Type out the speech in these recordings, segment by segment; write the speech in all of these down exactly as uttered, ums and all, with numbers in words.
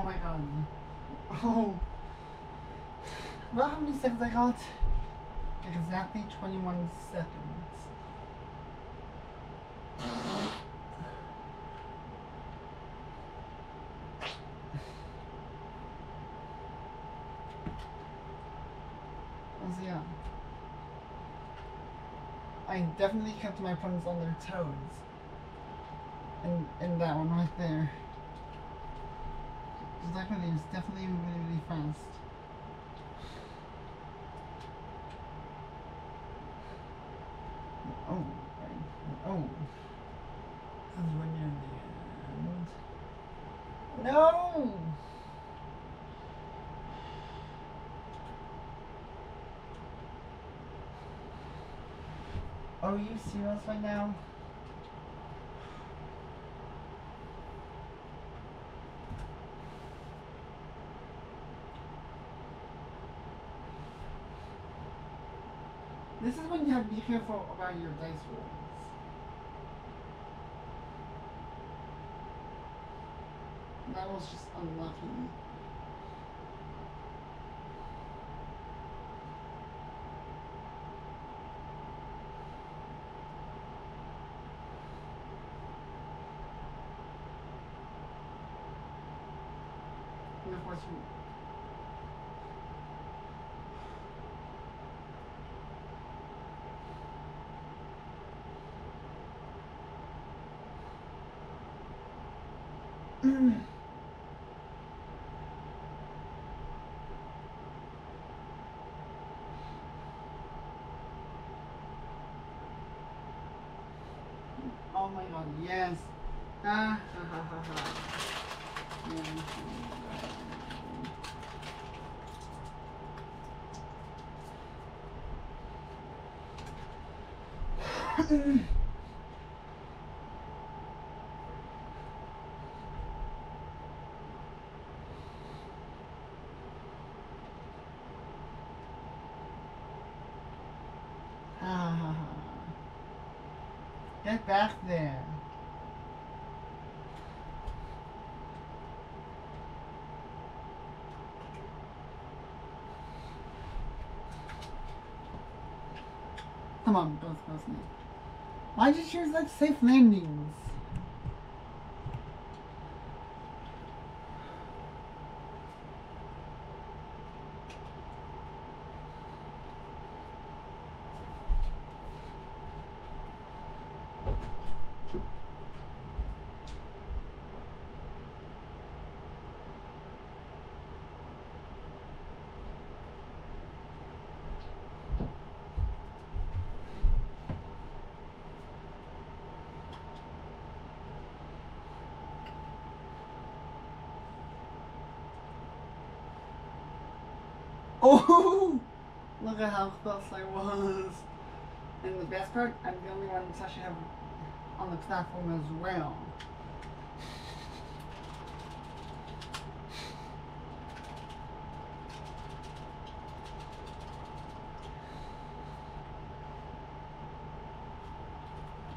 Oh my god. Oh. Well, how many seconds I got? Exactly twenty-one seconds. So yeah. I definitely kept my opponents on their toes. And, and that one right there. That one is definitely really, really fast. Oh, oh. That's when you're in the end. No! Are you serious right now? This is when you have to be careful about your dice rolls. That was just unlucky. And of course, we oh my god, yes. Ah, ha ha ha ha. Yes. Ah, ha ha. Get back there. Come on, go close me. Why'd you choose like safe landings? Oh, look at how close I was. And the best part, I'm the only one that's actually have on the platform as well.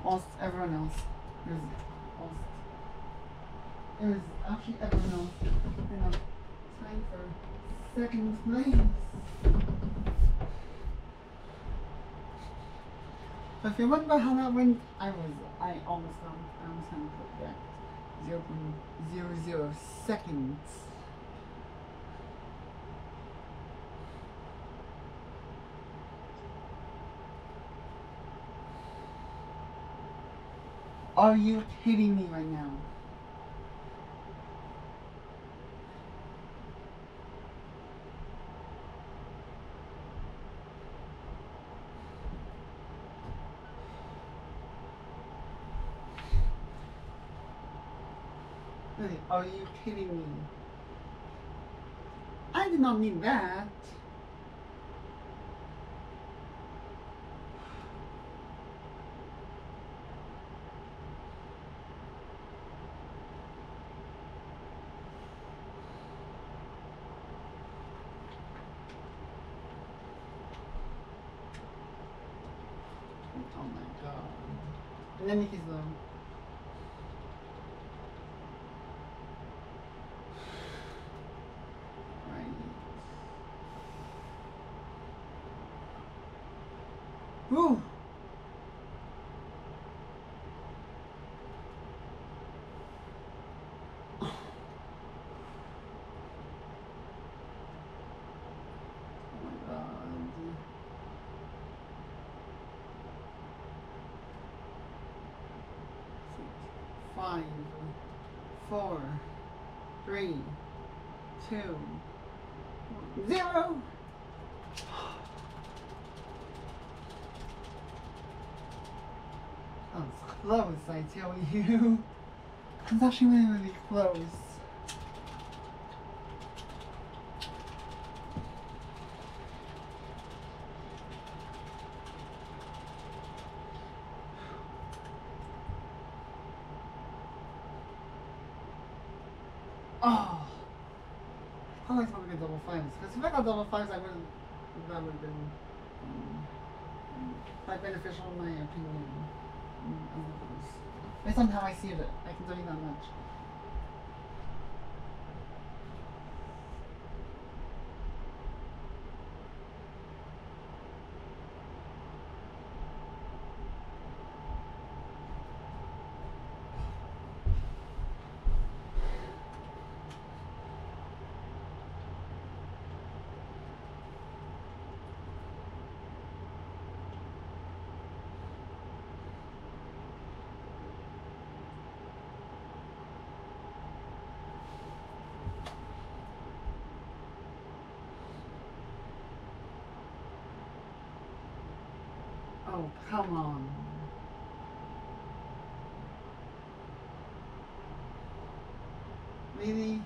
Almost everyone else. It was, almost, it was actually everyone else. And I'm time for second place. So if you remember how that went, I was I almost got I almost had it back. Zero point zero zero seconds. Are you kidding me right now? Are you kidding me? I did not mean that. Oh my god. And then he's low. five, four, three, two, zero. That was close, I tell you. That was actually really, really close. Oh! I like going to get double fives, because if I got double fives, I wouldn't. That would have been quite beneficial in my opinion. Based on how I see it, I can tell you that much. Oh, come on. Really?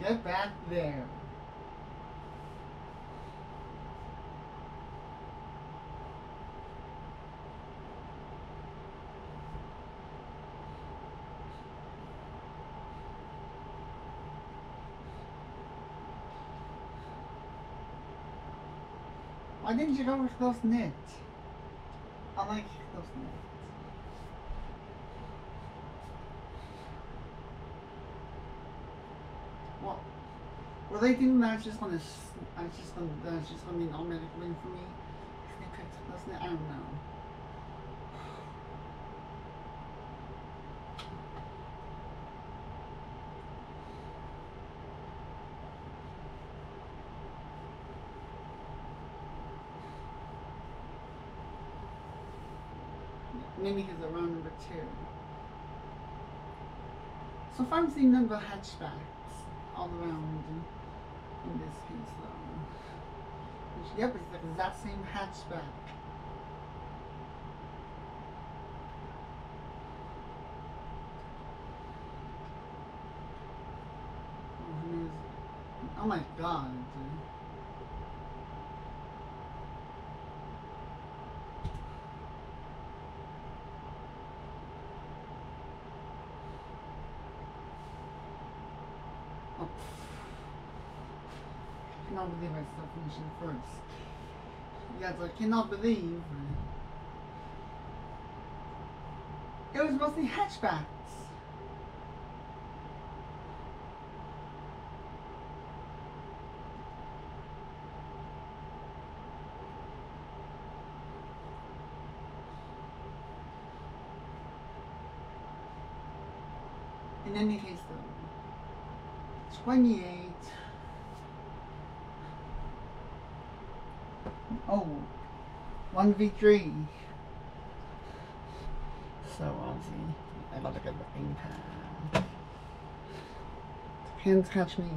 Get back there. Why didn't you go with close knit? I like close knit. Well, they didn't. I was just gonna. I was just gonna. That was just gonna be an automatic win for me. They picked up, wasn't it? I don't know. Maybe because of round number two. So far, I'm seeing number hatchbacks all around. In this piece though. Which, yep, it's the exact same hatchback. Oh my god, dude. I cannot believe I still finished it first. Yes, I cannot believe. It was mostly hatchbacks. In any case though, twenty-eight. Oh, one v three. So obviously, I got to get the pin pad. The pins catch me.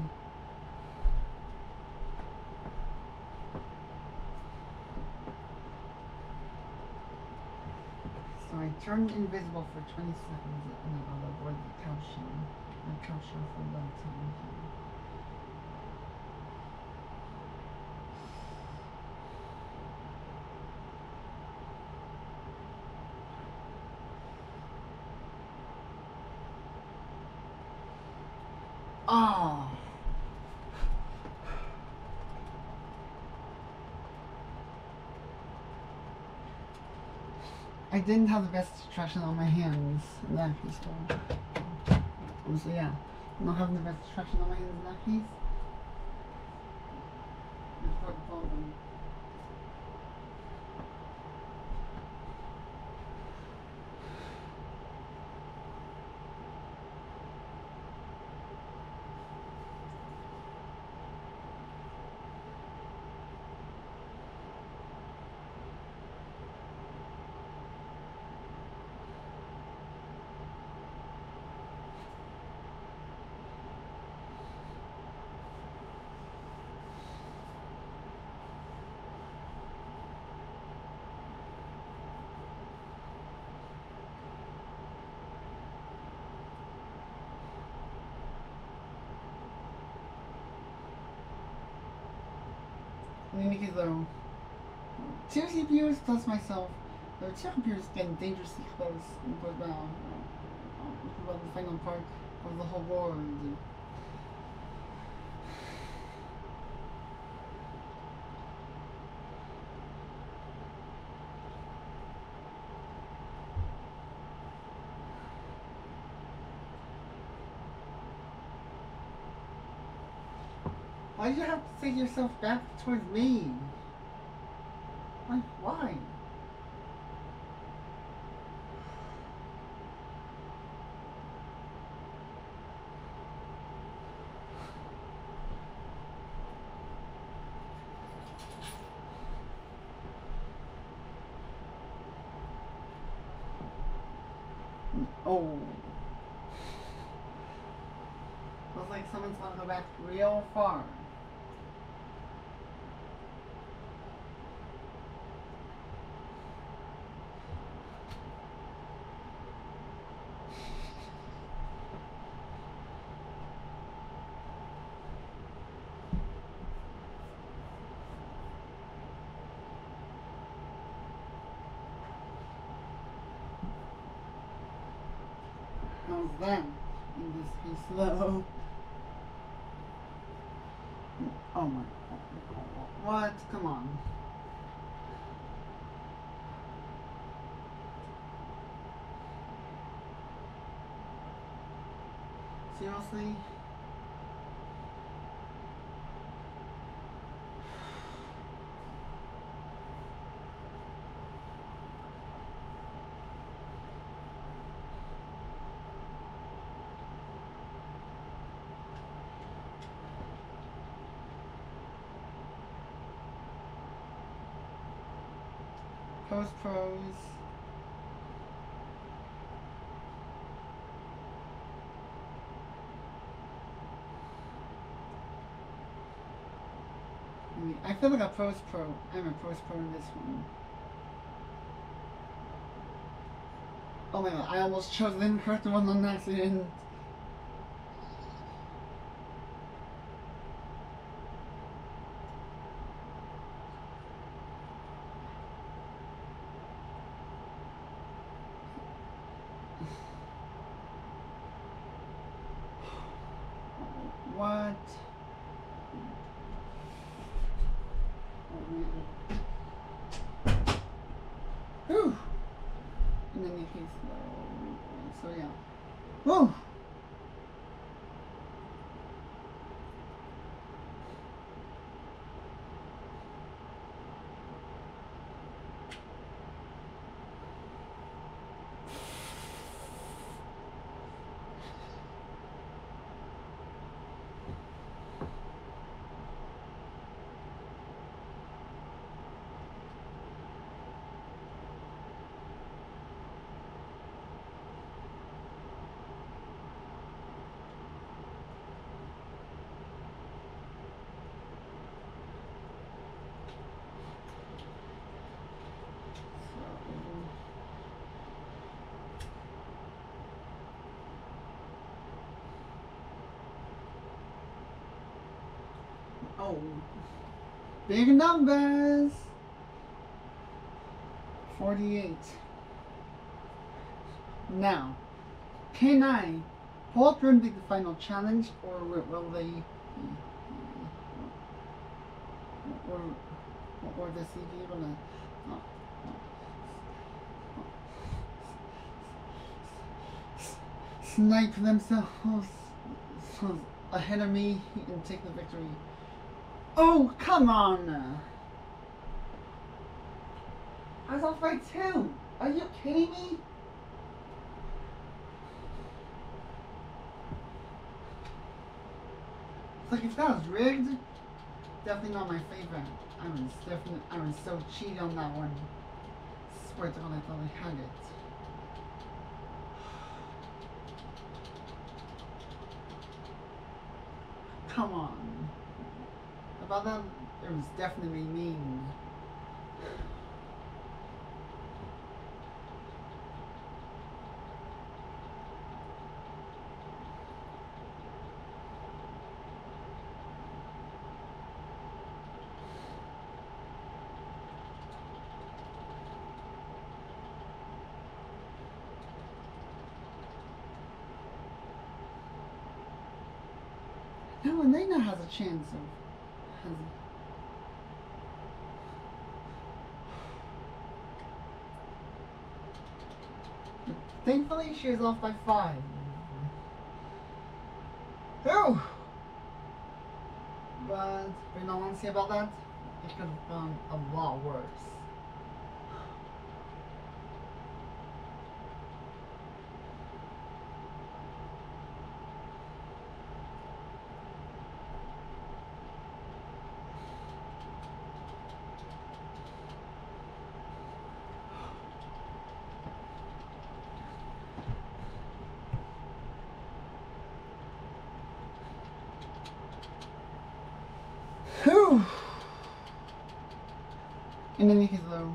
So I turned invisible for twenty seconds and I got to avoid the calcium. The calcium for a long time here. Oh. I didn't have the best traction on my hands in that piece though. So yeah, not having the best traction on my hands in that piece. Let me make it low. Two C P Us plus myself. There are two computers getting dangerously close and goes down. About the final part of the whole war. Why do you have to take yourself back towards me? Like, why? Oh. Looks like someone's gonna go back real far. Them in this piece though. Oh my god. What? Come on. Seriously? Post pros. I mean, I feel like a post pro. I'm a post pro in this one. Oh my god, I almost chose the incorrect one on accident. What? Whew. In any case, so yeah. Whoa! Oh, big numbers. Forty-eight. Now, can I pull up and be the final challenge, or will they, or or the C D? snipe themselves ahead of me and take the victory. Oh, come on! I was off by two! Are you kidding me? It's like if that was rigged, definitely not my favorite. I was definitely, I was so cheated on that one. I swear to God, I thought I had it. Come on. About that, it was definitely mean. No, and they now has a chance of. Has a, thankfully, she was off by five. Oh! But, being honest about that, it could have gone a lot worse. In any case, though,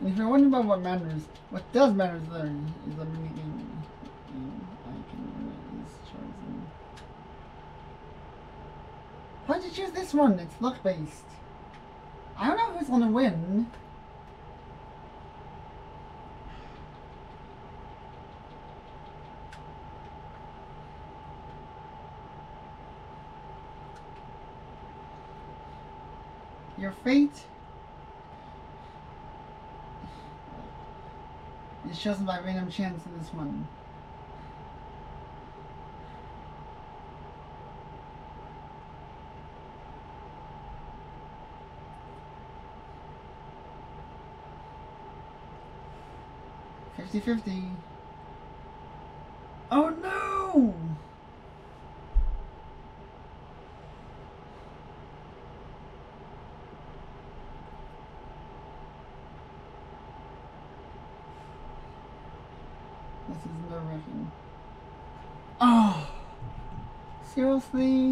and if you're wondering about what matters, what does matter there is a mini game. And I can remember this choice. Why'd you choose this one? It's luck based. I don't know who's gonna win. Your fate. It's chosen by random chance in this one. fifty fifty. Oh no! This is nerve-wracking. Oh! Seriously?